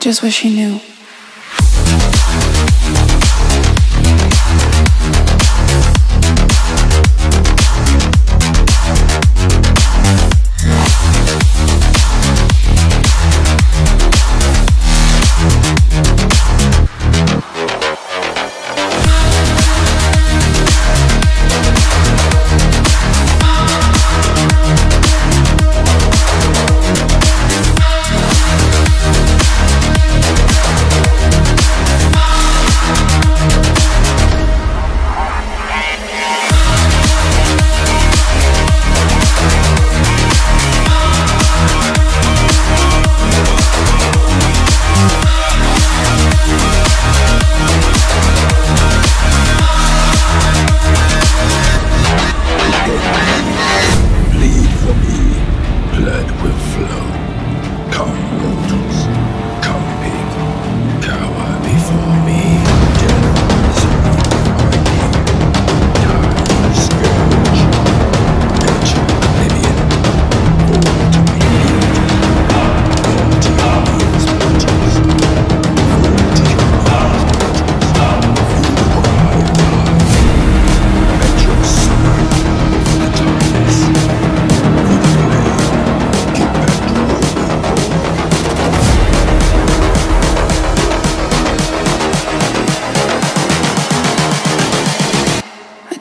just wish he knew.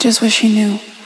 Just wish he knew.